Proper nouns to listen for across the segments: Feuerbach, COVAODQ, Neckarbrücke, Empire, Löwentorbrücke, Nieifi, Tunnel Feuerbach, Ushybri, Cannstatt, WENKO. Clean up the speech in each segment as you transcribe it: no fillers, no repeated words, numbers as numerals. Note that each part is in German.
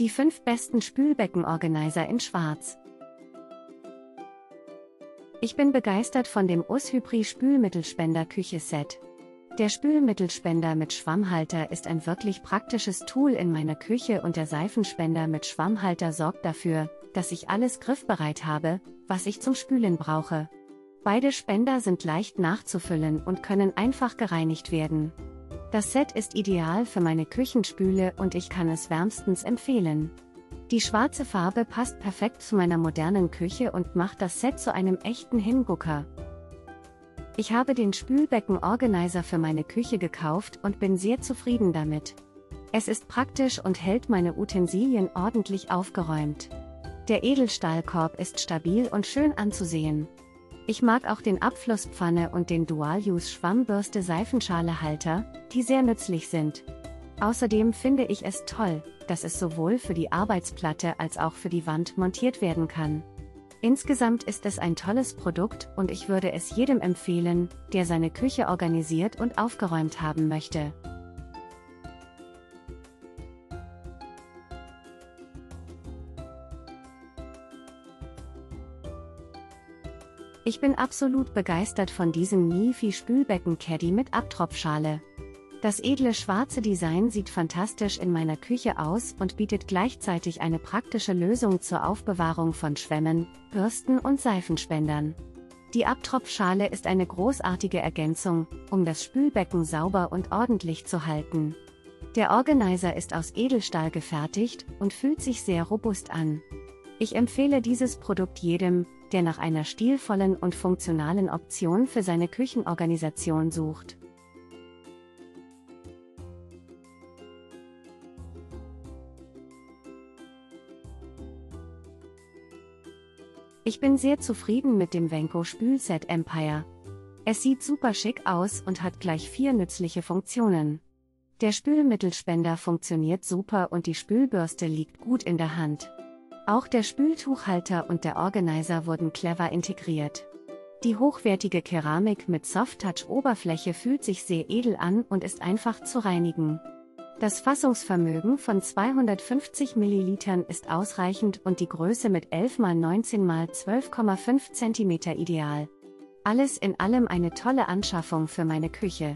Die 5 besten Spülbeckenorganizer in Schwarz. Ich bin begeistert von dem Ushybri Spülmittelspender Küche-Set. Der Spülmittelspender mit Schwammhalter ist ein wirklich praktisches Tool in meiner Küche und der Seifenspender mit Schwammhalter sorgt dafür, dass ich alles griffbereit habe, was ich zum Spülen brauche. Beide Spender sind leicht nachzufüllen und können einfach gereinigt werden. Das Set ist ideal für meine Küchenspüle und ich kann es wärmstens empfehlen. Die schwarze Farbe passt perfekt zu meiner modernen Küche und macht das Set zu einem echten Hingucker. Ich habe den Spülbecken-Organizer für meine Küche gekauft und bin sehr zufrieden damit. Es ist praktisch und hält meine Utensilien ordentlich aufgeräumt. Der Edelstahlkorb ist stabil und schön anzusehen. Ich mag auch den Abflusspfanne und den Dual-Use-Schwammbürste-Seifenschale-Halter, die sehr nützlich sind. Außerdem finde ich es toll, dass es sowohl für die Arbeitsplatte als auch für die Wand montiert werden kann. Insgesamt ist es ein tolles Produkt und ich würde es jedem empfehlen, der seine Küche organisiert und aufgeräumt haben möchte. Ich bin absolut begeistert von diesem Nieifi Spülbecken-Caddy mit Abtropfschale. Das edle schwarze Design sieht fantastisch in meiner Küche aus und bietet gleichzeitig eine praktische Lösung zur Aufbewahrung von Schwämmen, Bürsten und Seifenspendern. Die Abtropfschale ist eine großartige Ergänzung, um das Spülbecken sauber und ordentlich zu halten. Der Organizer ist aus Edelstahl gefertigt und fühlt sich sehr robust an. Ich empfehle dieses Produkt jedem, der nach einer stilvollen und funktionalen Option für seine Küchenorganisation sucht. Ich bin sehr zufrieden mit dem WENKO Spülset Empire. Es sieht super schick aus und hat gleich 4 nützliche Funktionen. Der Spülmittelspender funktioniert super und die Spülbürste liegt gut in der Hand. Auch der Spültuchhalter und der Organizer wurden clever integriert. Die hochwertige Keramik mit Soft-Touch-Oberfläche fühlt sich sehr edel an und ist einfach zu reinigen. Das Fassungsvermögen von 250 ml ist ausreichend und die Größe mit 11 x 19 x 12,5 cm ideal. Alles in allem eine tolle Anschaffung für meine Küche.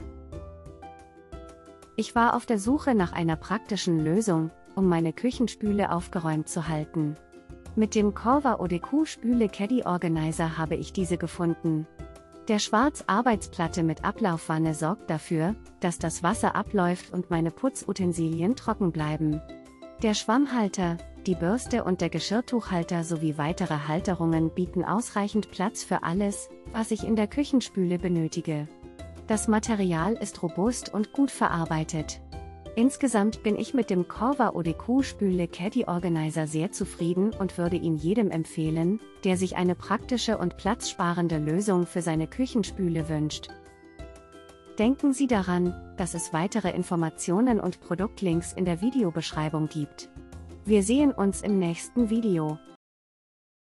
Ich war auf der Suche nach einer praktischen Lösung, um meine Küchenspüle aufgeräumt zu halten. Mit dem COVAODQ Spüle Caddy Organizer habe ich diese gefunden. Der schwarze Arbeitsplatte mit Ablaufwanne sorgt dafür, dass das Wasser abläuft und meine Putzutensilien trocken bleiben. Der Schwammhalter, die Bürste und der Geschirrtuchhalter sowie weitere Halterungen bieten ausreichend Platz für alles, was ich in der Küchenspüle benötige. Das Material ist robust und gut verarbeitet. Insgesamt bin ich mit dem COVAODQ Spüle Caddy Organizer sehr zufrieden und würde ihn jedem empfehlen, der sich eine praktische und platzsparende Lösung für seine Küchenspüle wünscht. Denken Sie daran, dass es weitere Informationen und Produktlinks in der Videobeschreibung gibt. Wir sehen uns im nächsten Video.